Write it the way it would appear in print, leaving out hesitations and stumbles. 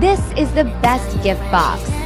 This is the best gift box.